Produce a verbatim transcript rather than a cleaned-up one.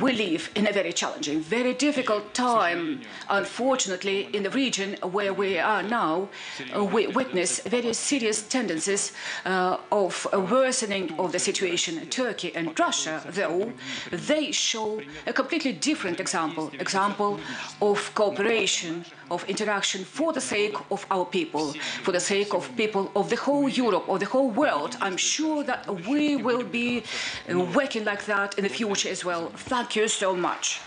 We live in a very challenging, very difficult time. Unfortunately, in the region where we are now, we witness very serious tendencies uh, of a worsening of the situation. Turkey and Russia, though, they show a completely different example, example of cooperation, of interaction for the sake of our people, for the sake of people of the whole Europe, of the whole world. I'm sure that we will be working like that in the future as well. Thank you so much.